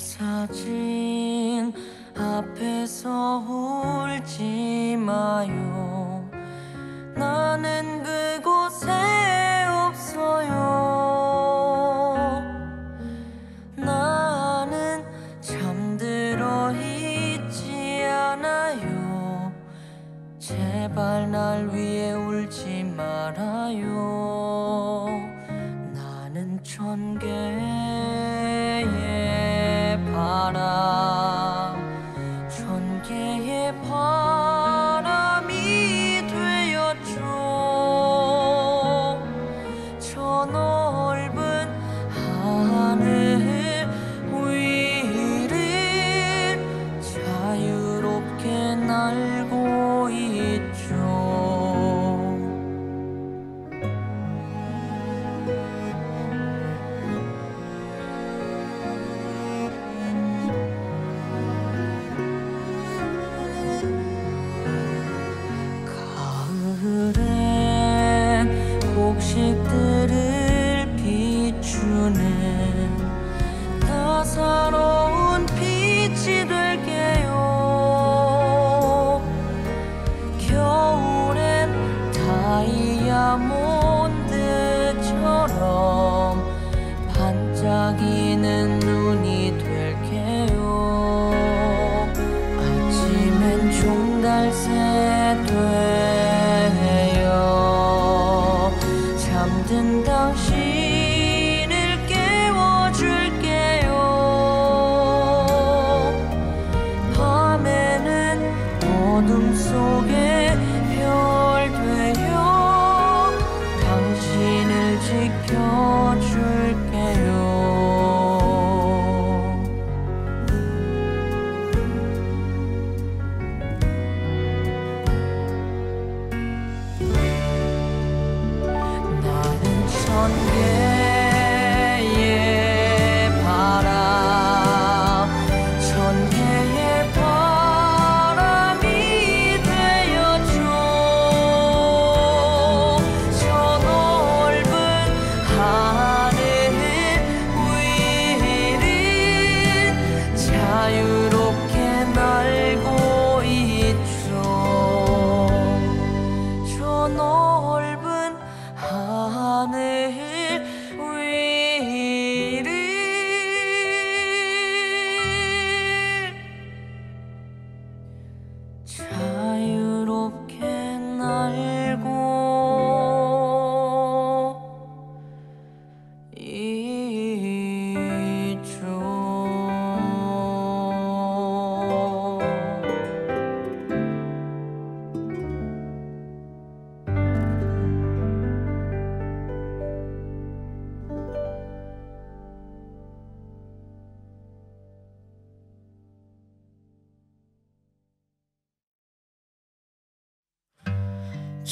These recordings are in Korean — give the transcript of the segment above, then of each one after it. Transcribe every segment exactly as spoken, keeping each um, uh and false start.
사진 앞에서 울지 마요. 나는 그곳에 없어요. 나는 잠들어 있지 않아요. 제발 날 위해 울지 말아요. 나는 천 개의 바람, 천 개의 바람이 되었죠. 저 넓은 하늘 위를 자유롭게 날고 있죠. 곡식들을 비추는 따사로운 빛이 될게요. 겨울엔 다이아몬드처럼 반짝이는 눈이 될게요. 아침엔 종달새 돼요. 잠든 당신을 깨워줄게요. 밤에는 어둠 속에 별 되어 당신을 지켜줄게요. 천 개의 바람, 천 개의 바람이 되어줘. 저 넓은 하늘 위를 자유롭게 날고 있죠. 저 넓은 하늘 자유롭게 날고 있죠.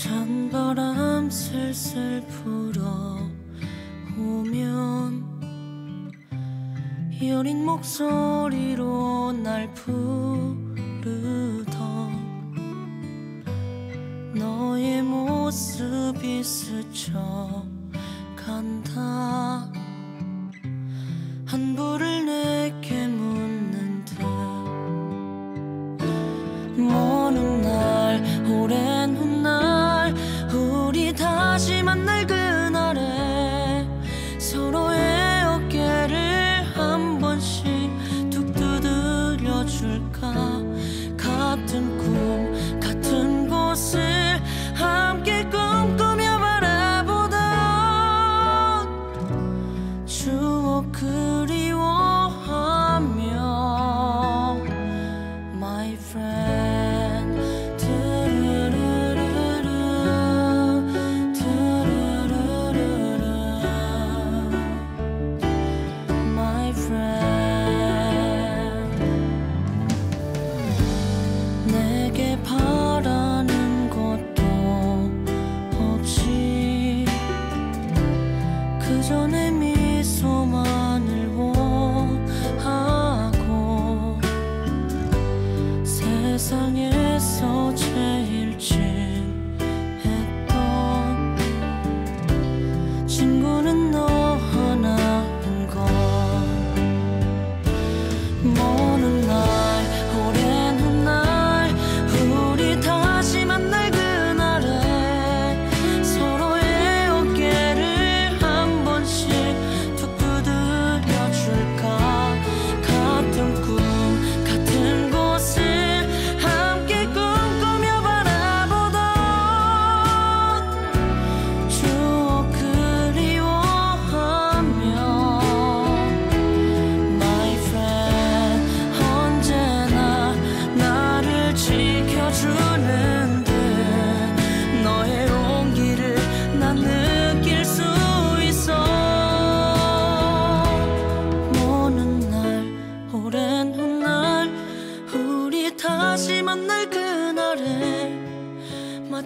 찬바람 슬슬 불어오면 이 어린 목소리로 날 부르던 너의 모습이 스쳐간다. 한부를 내게 묻는 듯 먼 훗날, 오랜 훗날 우리 다시 만날 그날에 서로의 어깨를 한 번씩 툭 두드려줄까. 같은 꿈 같은 곳을 함께 꿈꾸며 바라보던 추억 그리워하며 My friend. 전에 미소만을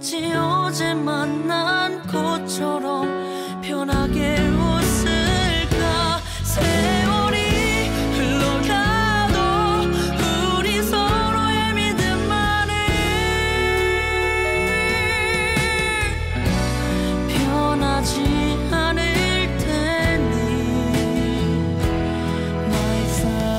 마치 어제 만난 것처럼 편하게 웃을까. 세월이 흘러가도 우리 서로의 믿음만을 변하지 않을 테니 My friend.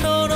처럼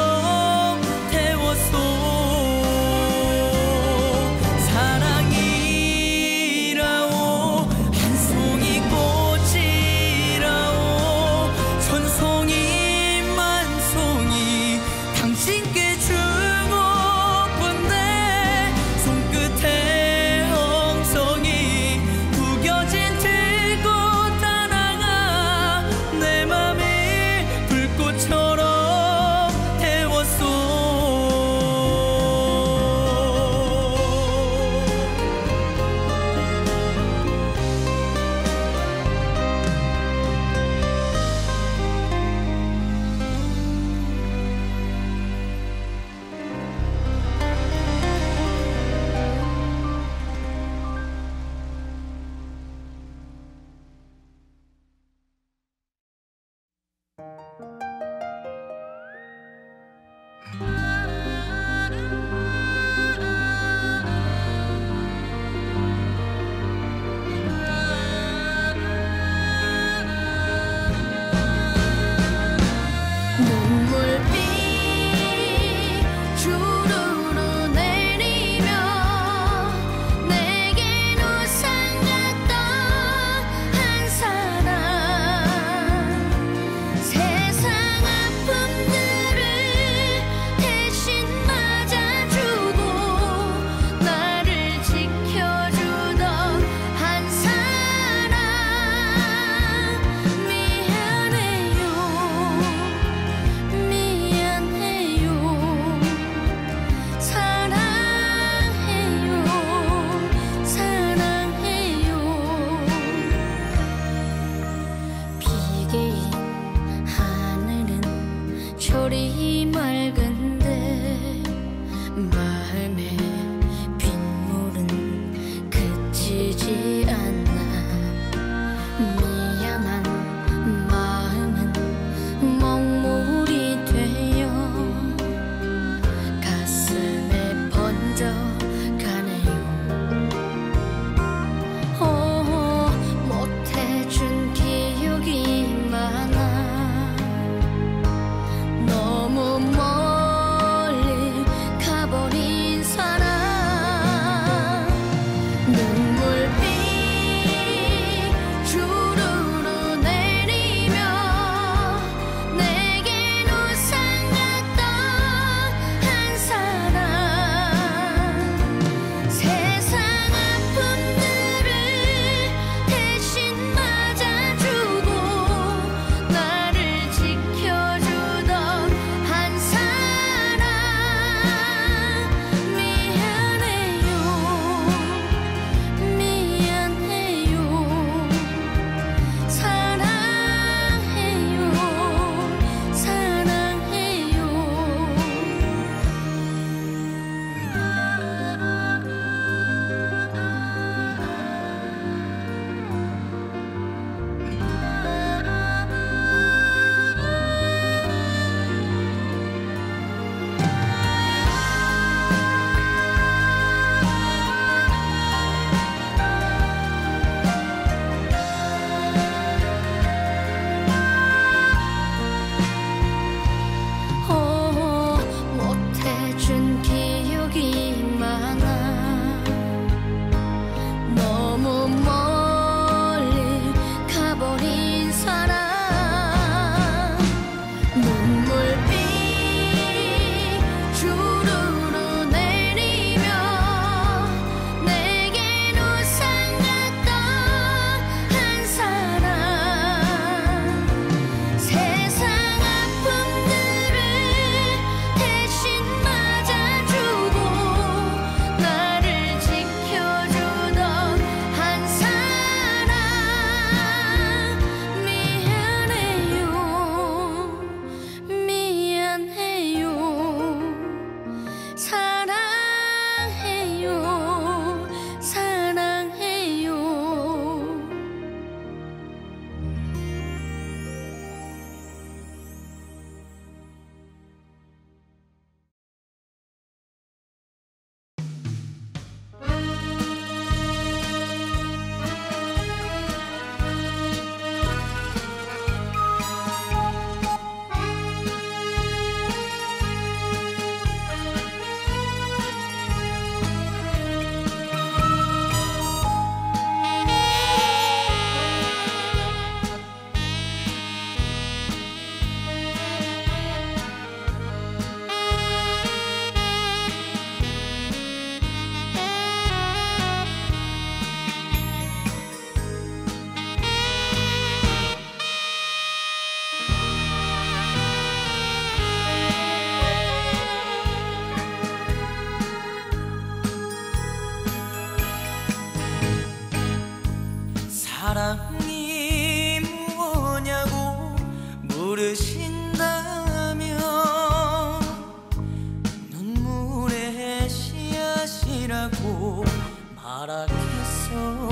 바라겠어요.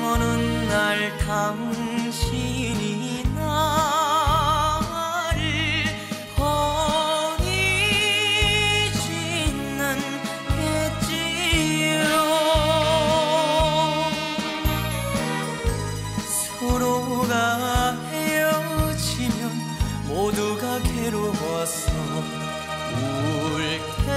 먼 훗날 당신이 나를 버리진 않겠지요. 서로가 헤어지면 모두가 괴로워서 울 때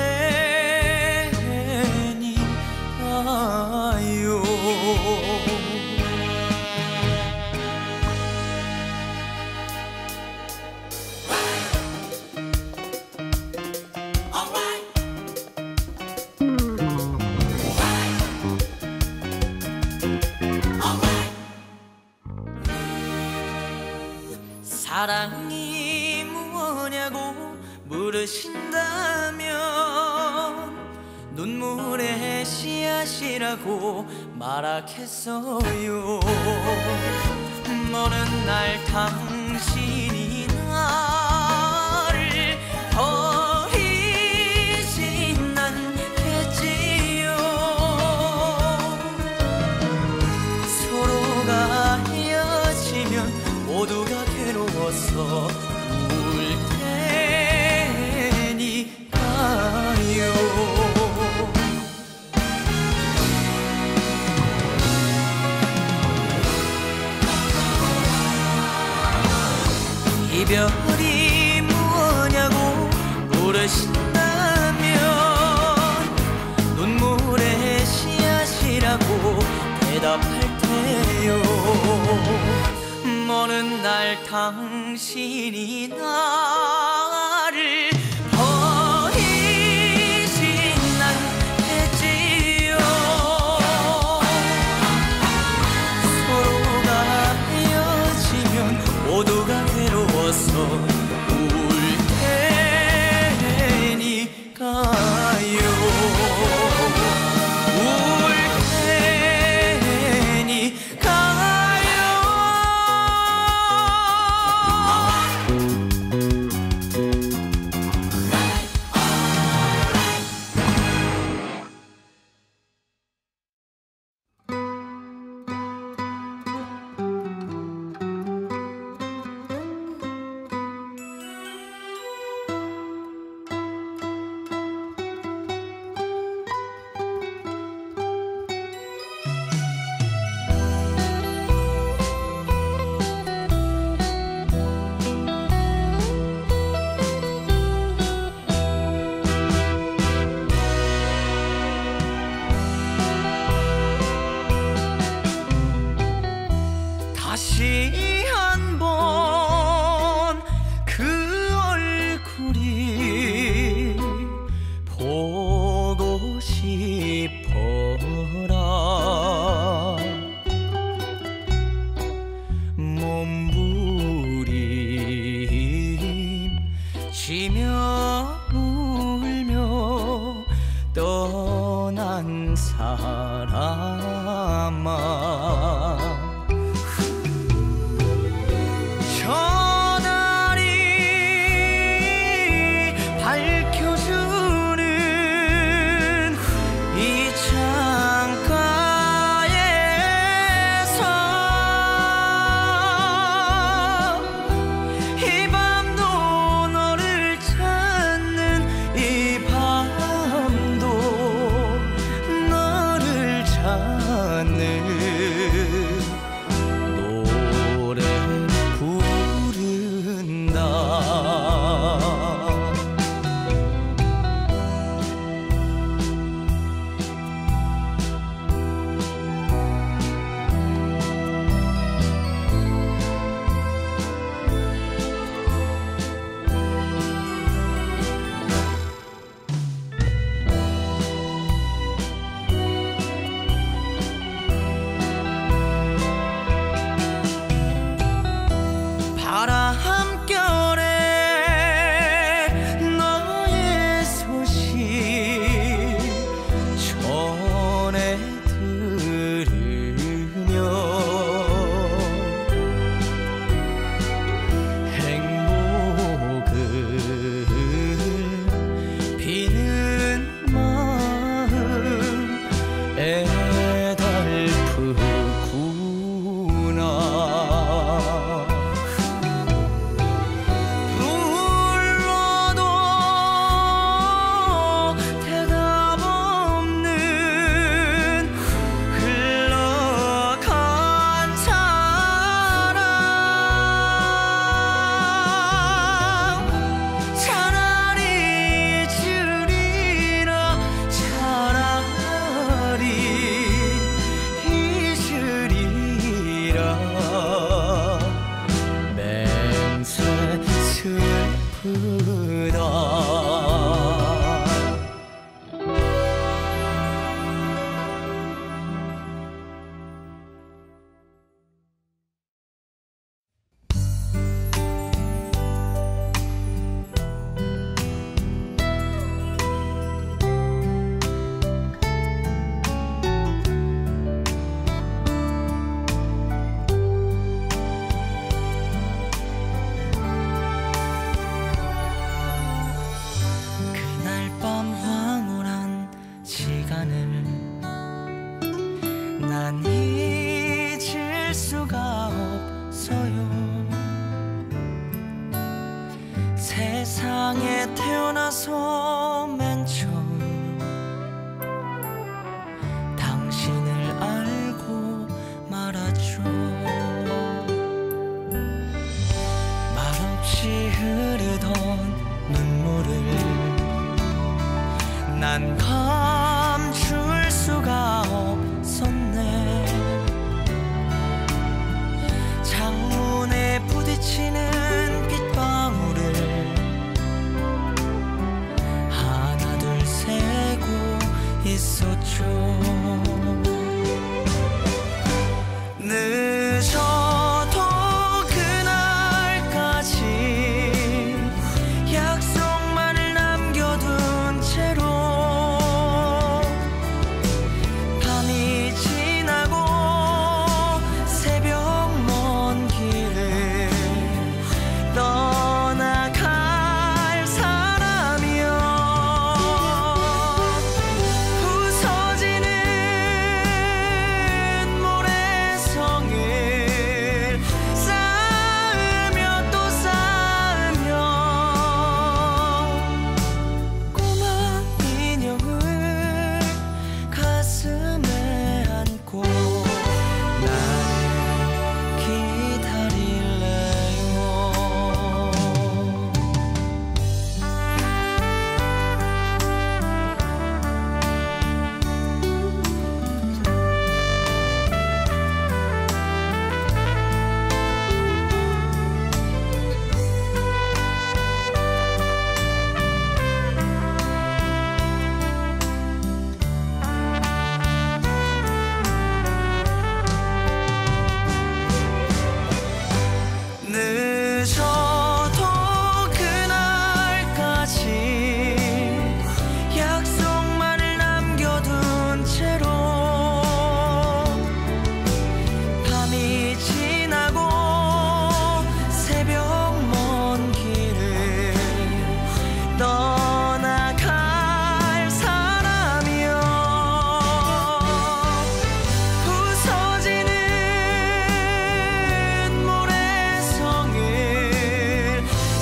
사랑이 뭐냐고 물으신다면 눈물의 씨앗이라고 말하겠어요. 먼 날 당신이 나를 버리진 않겠지요. 서로가 헤어지면 모두가 괴로워서 울 테니까요. 이별이 뭐냐고 물으신다면 눈물의 씨앗이라고 대답할 테요. 먼 날 당신이 나를 버리진 않겠지요. 서로가 헤어지면 모두가 울 테니까요. 울 테니까요. 다시 한번 그 얼굴이 보고 싶어라. 몸부림치며 울며 떠난 사람아, 늘 태어나서 맨 처음 당신을 알고 말았죠. 말없이 흐르던 눈물을 난 감출 수가 없었네. 창문에 부딪히는 빗방울을 하나둘 세고 있었죠. 늦어도 그날까지 약속만을 남겨둔 채로 밤이 지나고 새벽 먼 길을 떠나갈 사람이여. 부서지는 모래성을 쌓으며 또 쌓으며 꼬마 인형을 가슴에 안고 나를 기다릴래요. 늦어도 그날까지 약속만을 남겨둔 채로 밤이 지나고 새벽 먼 길을 떠나갈 사람이여. 부서지는 모래성을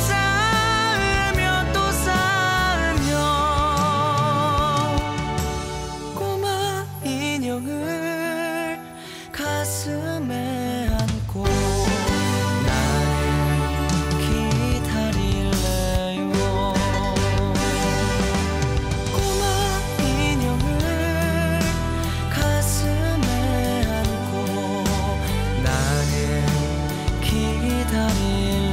쌓으며 또 쌓으며 꼬마 인형을 가슴에 안고 나를 기다릴래요. 꼬마 인형을 가슴에 안고 나를 기다릴래요.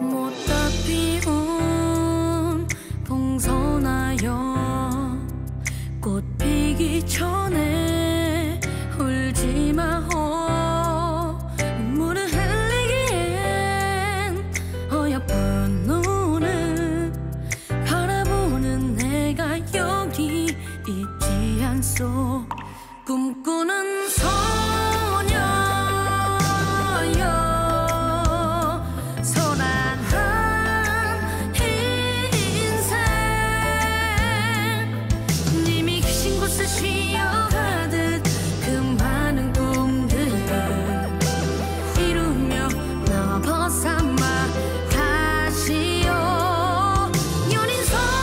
못다 피운 봉선하여 꽃 피기 전에 울지 마호. 눈물을 흘리기엔 어여쁜 눈을 바라보는 내가 여기 있지 않소. 꿈꾸는 소녀여 소란한 인생 님이 계신 곳을 쉬어가듯 그 많은 꿈들을 이루며 나와 벗삼아 다시요. 연인 소녀여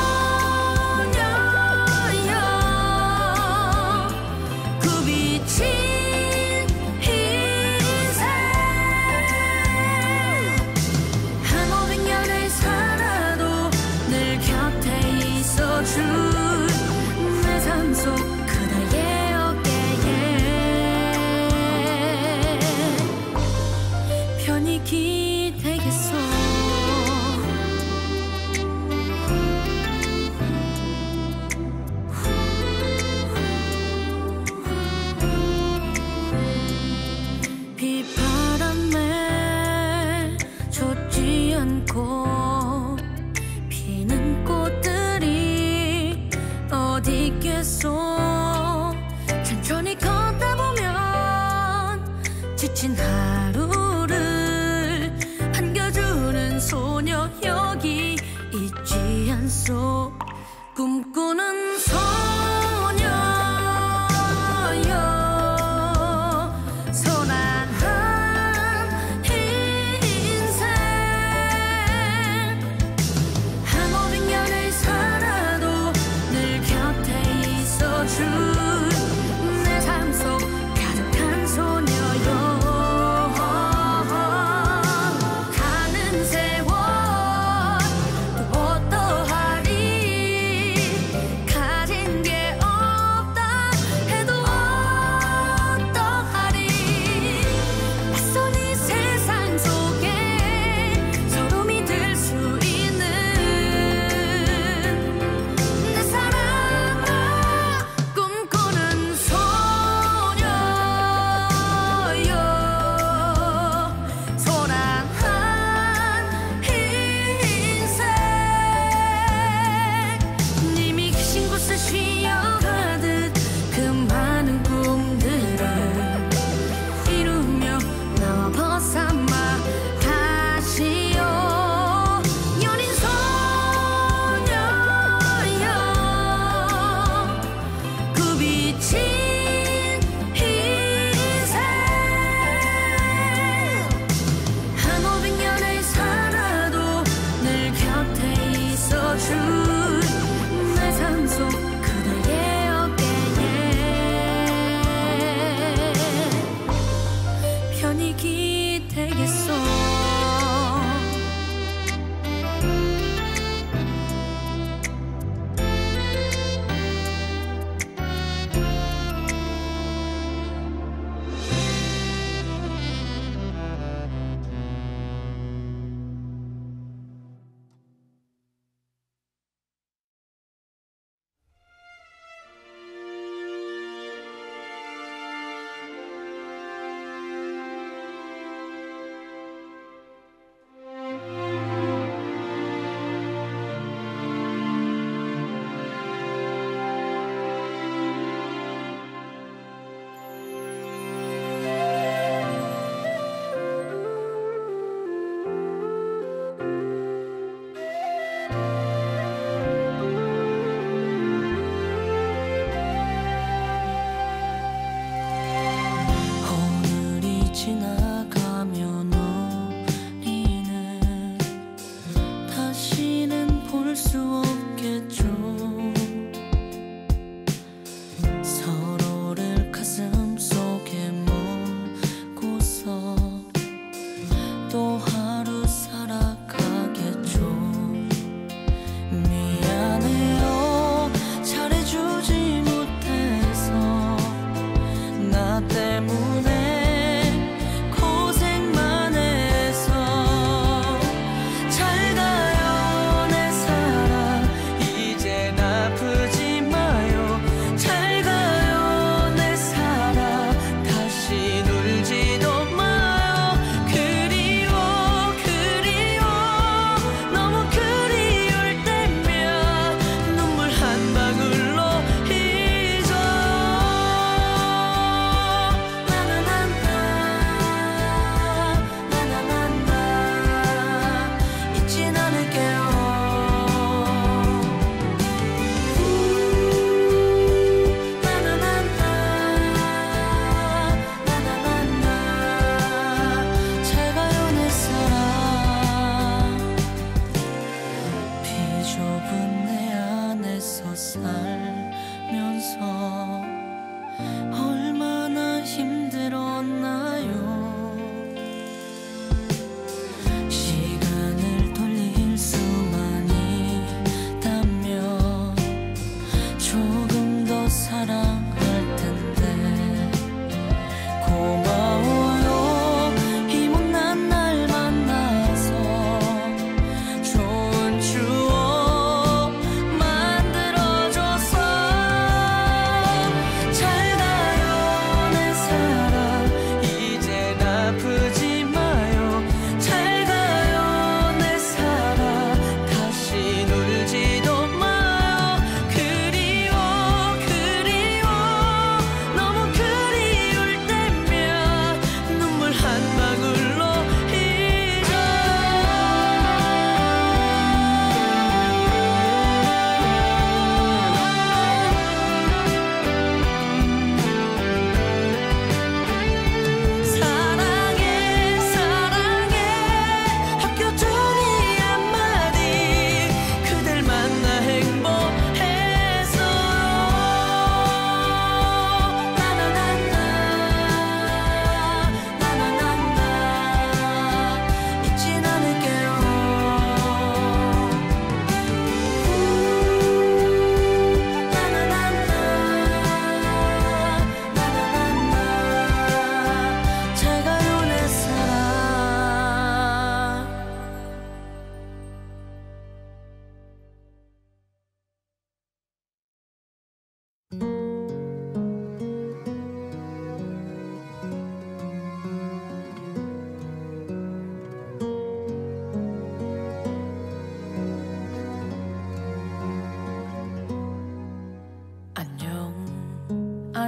그 빛이 인생 한 오백 년을 살아도 늘 곁에 있어줄 내 삶 속 그대의 어깨에 편히 기대겠소. 비바람에 안고 피는 꽃들이 어디 있겠소. 천천히 걷다 보면 지친 하루를 반겨주는 소녀 여기 있지 않소. 꿈꾸는 소녀여 소란한 인생, 한오백 년을 살아도 늘 곁에 있어줄 내 삶 속 가득한 소녀여. 가는 세월 또 어떠하리.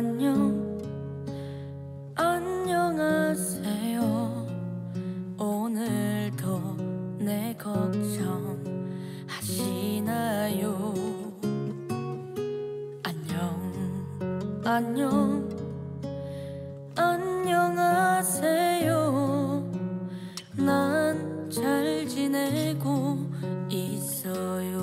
안녕, 안녕하세요. 오늘도 내 걱정하시나요? 안녕, 안녕, 안녕하세요. 난 잘 지내고 있어요.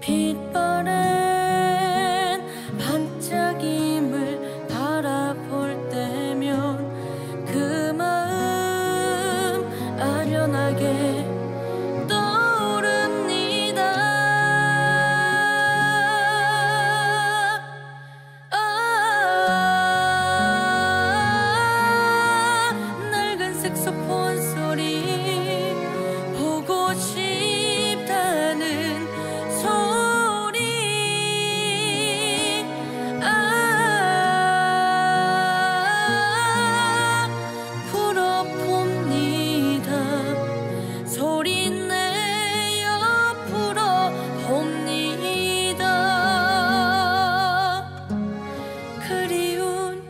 빛바랜 반짝임을 바라볼 때면 그 마음 아련하게 떠오릅니다. 아, 낡은 색소폰 소리 보고 싶다는 소리. 아, 불어봅니다. 소리내어 불어봅니다. 그리운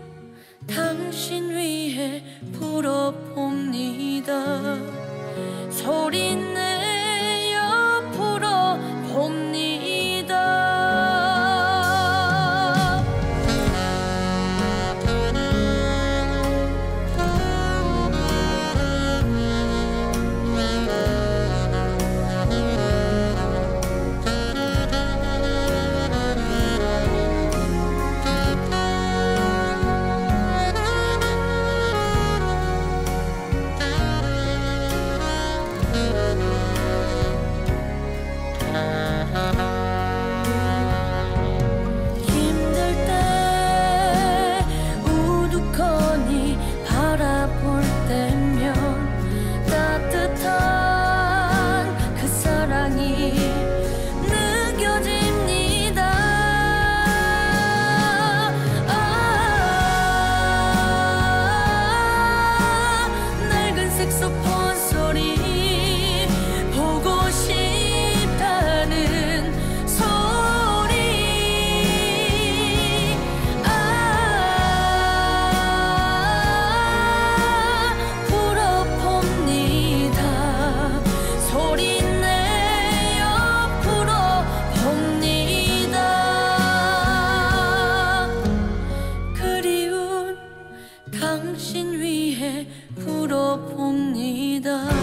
당신 위해 불어봅니다. 소리내어 불어봅니다. 힘들 때 우두커니 바라볼 때면 따뜻한 그 사랑이 느껴집니다. 아, 낡은 색소폰 소리 보고 싶다는 소리. 아, 불어봅니다. 소리내어 불어봅니다. 그리운 당신 위해 불어봅니다.